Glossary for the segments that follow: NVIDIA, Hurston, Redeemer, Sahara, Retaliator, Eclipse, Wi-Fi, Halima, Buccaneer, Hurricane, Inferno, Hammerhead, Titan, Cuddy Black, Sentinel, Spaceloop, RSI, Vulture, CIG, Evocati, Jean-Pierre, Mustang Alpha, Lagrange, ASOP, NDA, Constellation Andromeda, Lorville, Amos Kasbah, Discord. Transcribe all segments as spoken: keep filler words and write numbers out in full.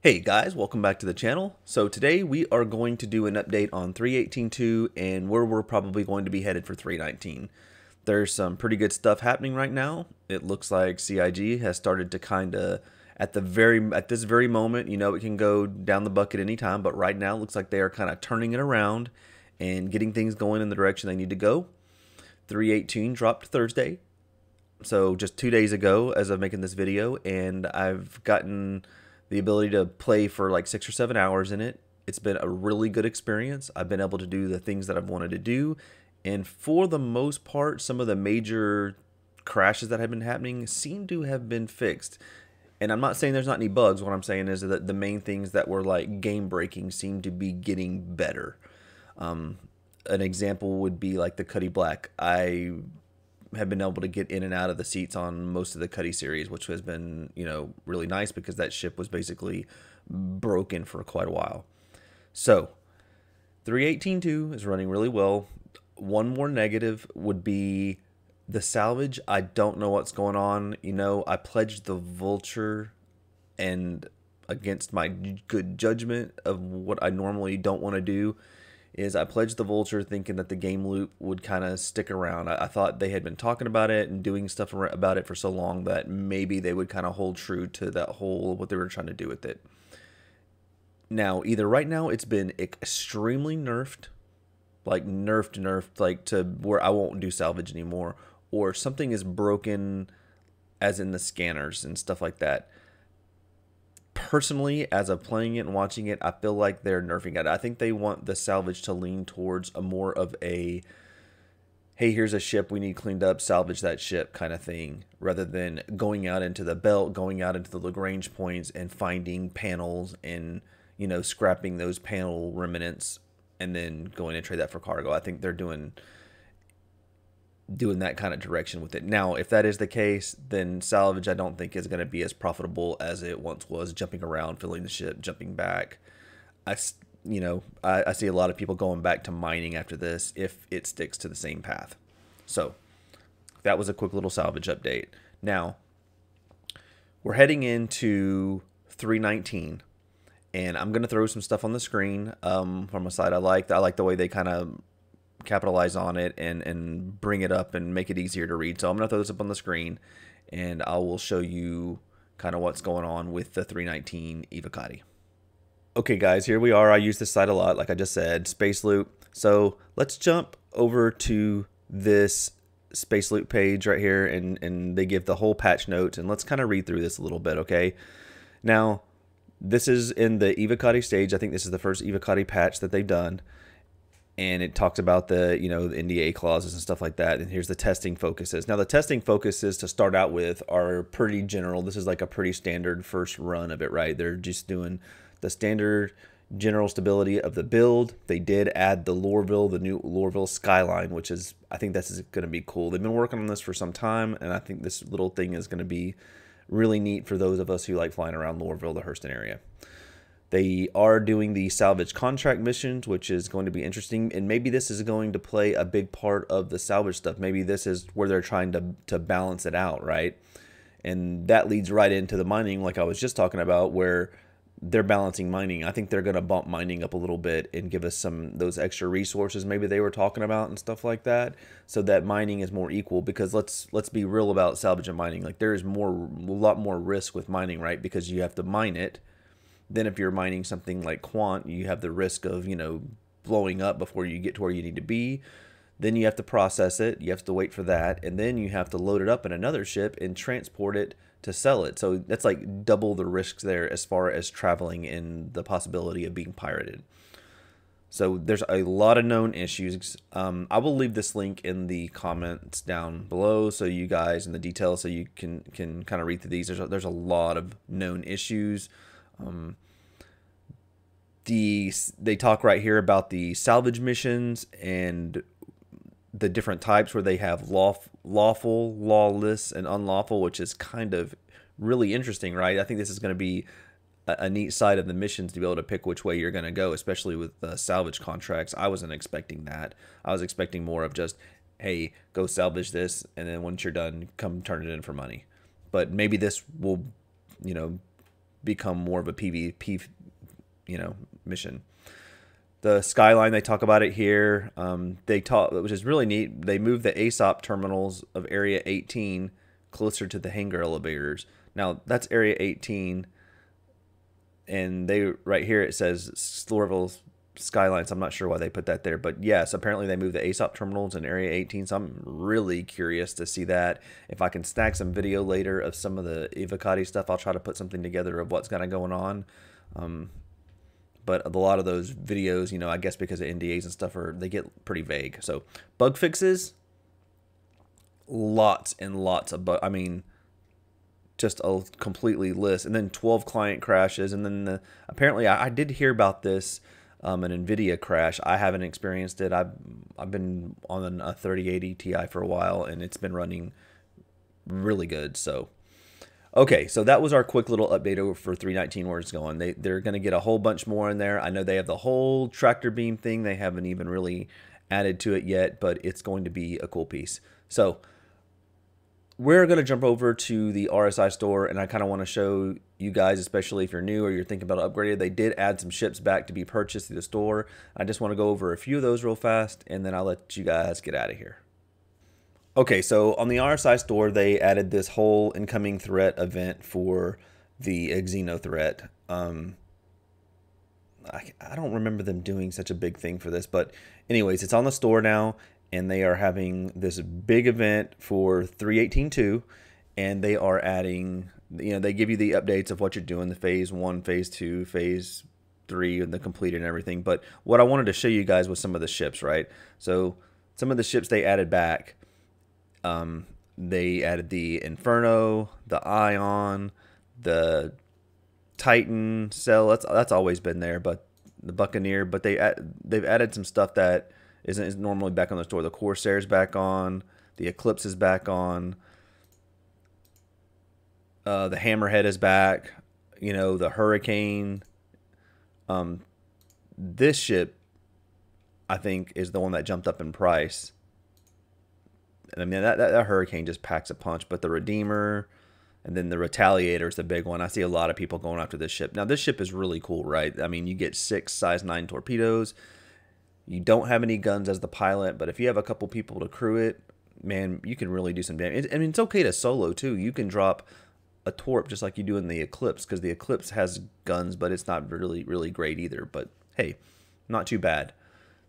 Hey guys, welcome back to the channel. So today we are going to do an update on three eighteen point two and where we're probably going to be headed for three nineteen. There's some pretty good stuff happening right now. It looks like C I G has started to kind of, at the very at this very moment, you know, it can go down the bucket anytime, but right now it looks like they are kind of turning it around and getting things going in the direction they need to go. three eighteen dropped Thursday, so just two days ago as of making this video, and I've gotten the ability to play for like six or seven hours in it. It's been a really good experience. I've been able to do the things that I've wanted to do. And for the most part, some of the major crashes that have been happening seem to have been fixed. And I'm not saying there's not any bugs. What I'm saying is that the main things that were like game breaking seem to be getting better. Um, an example would be like the Cuddy Black. I have been able to get in and out of the seats on most of the Cutty series, which has been, you know, really nice because that ship was basically broken for quite a while. So three eighteen point two is running really well. One more negative would be the salvage. I don't know what's going on. You know, I pledged the Vulture, and against my good judgment of what I normally don't want to do, is I pledged the Vulture thinking that the game loop would kind of stick around. I, I thought they had been talking about it and doing stuff about it for so long that maybe they would kind of hold true to that whole, what they were trying to do with it. Now, either right now it's been extremely nerfed, like nerfed, nerfed, like to where I won't do salvage anymore, or something is broken as in the scanners and stuff like that. Personally, as of playing it and watching it, I feel like they're nerfing it. I think they want the salvage to lean towards a more of a, hey, here's a ship we need cleaned up, salvage that ship kind of thing, rather than going out into the belt, going out into the Lagrange points and finding panels and, you know, scrapping those panel remnants and then going to trade that for cargo. I think they're doing doing that kind of direction with it. Now, if that is the case, then salvage I don't think is going to be as profitable as it once was, jumping around, filling the ship, jumping back. I, you know, I, I see a lot of people going back to mining after this if it sticks to the same path. So that was a quick little salvage update. Now, we're heading into three nineteen, and I'm going to throw some stuff on the screen um, from a side I like. I like the way they kind of capitalize on it and and bring it up and make it easier to read. So I'm gonna throw this up on the screen, and I will show you kind of what's going on with the three nineteen Evocati. Okay guys, here we are. I use this site a lot, like I just said, Space Loop. So let's jump over to this Space Loop page right here, and and they give the whole patch notes, and let's kind of read through this a little bit. Okay, now this is in the Evocati stage. I think this is the first Evocati patch that they've done. And it talks about the, you know, the N D A clauses and stuff like that. And here's the testing focuses. Now, the testing focuses to start out with are pretty general. This is like a pretty standard first run of it, right? They're just doing the standard general stability of the build. They did add the Lorville, the new Lorville skyline, which is, I think this is going to be cool. They've been working on this for some time, and I think this little thing is going to be really neat for those of us who like flying around Lorville, the Hurston area. They are doing the salvage contract missions, which is going to be interesting. And maybe this is going to play a big part of the salvage stuff. Maybe this is where they're trying to, to balance it out, right? And that leads right into the mining, like I was just talking about, where they're balancing mining. I think they're going to bump mining up a little bit and give us some those extra resources maybe they were talking about and stuff like that, so that mining is more equal. Because let's let's be real about salvage and mining. Like, there is more a lot more risk with mining, right? Because you have to mine it. Then if you're mining something like Quant, you have the risk of, you know, blowing up before you get to where you need to be. Then you have to process it. You have to wait for that. And then you have to load it up in another ship and transport it to sell it. So that's like double the risks there as far as traveling and the possibility of being pirated. So there's a lot of known issues. Um, I will leave this link in the comments down below, so you guys in the details, so you can, can kind of read through these. There's a, there's a lot of known issues. Um, the, they talk right here about the salvage missions and the different types, where they have lawf, lawful, lawless, and unlawful, which is kind of really interesting, right? I think this is going to be a, a neat side of the missions to be able to pick which way you're going to go, especially with the salvage contracts. I wasn't expecting that. I was expecting more of just, hey, go salvage this, and then once you're done, come turn it in for money. But maybe this will, you know, become more of a PvP, you know, mission. The skyline, they talk about it here. Um, they talk, which is really neat. They moved the A S O P terminals of Area eighteen closer to the hangar elevators. Now that's Area eighteen, and they right here it says Lorville's skylines. I'm not sure why they put that there, but yes, apparently they moved the A S O P terminals in Area eighteen. So I'm really curious to see that. If I can stack some video later of some of the Evocati stuff, I'll try to put something together of what's kind of going on. Um, But a lot of those videos, you know, I guess because of N D As and stuff, are they get pretty vague. So bug fixes, lots and lots of bug. I mean, just a completely list. And then twelve client crashes. And then the, apparently, I, I did hear about this, um, an NVIDIA crash. I haven't experienced it. I've I've been on a thirty eighty T I for a while, and it's been running really good. So. Okay, so that was our quick little update over for three nineteen where it's going. They, they're going to get a whole bunch more in there. I know they have the whole tractor beam thing. They haven't even really added to it yet, but it's going to be a cool piece. So we're going to jump over to the R S I store, and I kind of want to show you guys, especially if you're new or you're thinking about upgrading, they did add some ships back to be purchased through the store. I just want to go over a few of those real fast, and then I'll let you guys get out of here. Okay, so on the R S I store, they added this whole incoming threat event for the Exino threat. Um, I, I don't remember them doing such a big thing for this, but anyways, it's on the store now, and they are having this big event for three eighteen two, and they are adding, you know, they give you the updates of what you're doing, the phase one, phase two, phase three, and the complete and everything. But what I wanted to show you guys was some of the ships, right? So some of the ships they added back. Um, they added the Inferno, the Ion, the Titan cell. That's that's always been there, but the Buccaneer. But they add, they've added some stuff that isn't is normally back on the store. The Corsair's back on. The Eclipse is back on. Uh, the Hammerhead is back. You know, the Hurricane. Um, this ship, I think, is the one that jumped up in price. I mean, that, that, that Hurricane just packs a punch, but the Redeemer and then the Retaliator is the big one. I see a lot of people going after this ship. Now, this ship is really cool, right? I mean, you get six size nine torpedoes. You don't have any guns as the pilot, but if you have a couple people to crew it, man, you can really do some damage. I mean, it's okay to solo, too. You can drop a torp just like you do in the Eclipse, because the Eclipse has guns, but it's not really, really great either. But, hey, not too bad.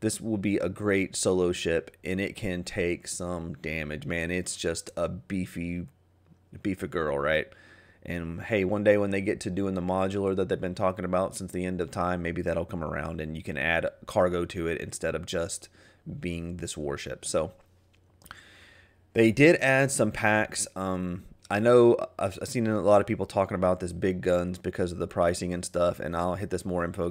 This will be a great solo ship, and it can take some damage. Man, it's just a beefy, beefy girl, right? And, hey, one day when they get to doing the modular that they've been talking about since the end of time, maybe that'll come around, and you can add cargo to it instead of just being this warship. So they did add some packs. Um, I know I've seen a lot of people talking about this big guns because of the pricing and stuff, and I'll hit this more info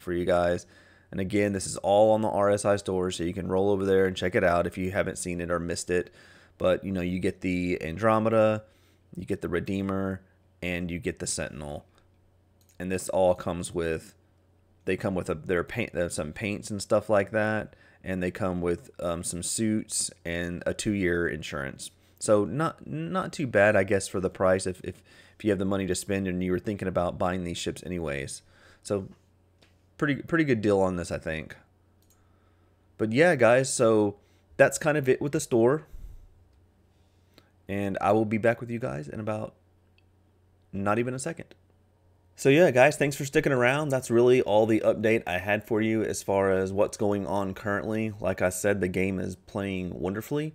for you guys. And again, this is all on the R S I store, so you can roll over there and check it out if you haven't seen it or missed it. But, you know, you get the Andromeda, you get the Redeemer, and you get the Sentinel. And this all comes with, they come with a, their paint, they have some paints and stuff like that. And they come with um, some suits and a two-year insurance. So not not too bad, I guess, for the price if, if, if you have the money to spend and you were thinking about buying these ships anyways. So... Pretty, pretty good deal on this, I think. But yeah, guys, so that's kind of it with the store. And I will be back with you guys in about not even a second. So yeah, guys, thanks for sticking around. That's really all the update I had for you as far as what's going on currently. Like I said, the game is playing wonderfully.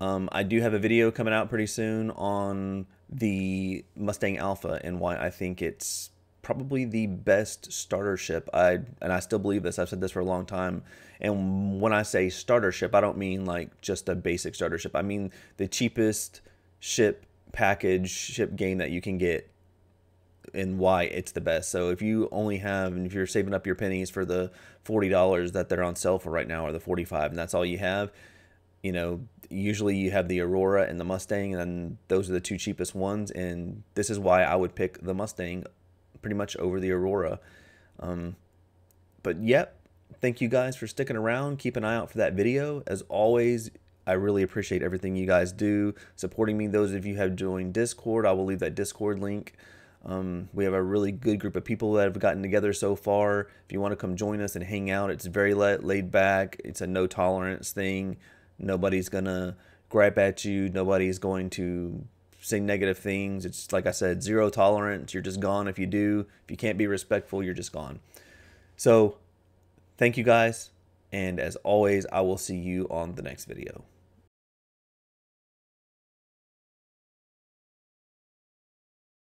Um, I do have a video coming out pretty soon on the Mustang Alpha and why I think it's probably the best starter ship. I and I still believe this. I've said this for a long time. And when I say starter ship, I don't mean like just a basic starter ship. I mean the cheapest ship package, ship game that you can get, and why it's the best. So if you only have, and if you're saving up your pennies for the forty dollars that they're on sale for right now, or the forty-five, and that's all you have, you know, usually you have the Aurora and the Mustang, and those are the two cheapest ones. And this is why I would pick the Mustang pretty much over the Aurora. Um, but yep, thank you guys for sticking around. Keep an eye out for that video. As always, I really appreciate everything you guys do, supporting me. Those of you who have joined Discord, I will leave that Discord link Um, we have a really good group of people that have gotten together so far. If you want to come join us and hang out, it's very laid back. It's a no tolerance thing. Nobody's going to gripe at you. Nobody's going to say negative things. It's like I said, zero tolerance. You're just gone if you do. If you can't be respectful, you're just gone. So thank you guys. And as always, I will see you on the next video.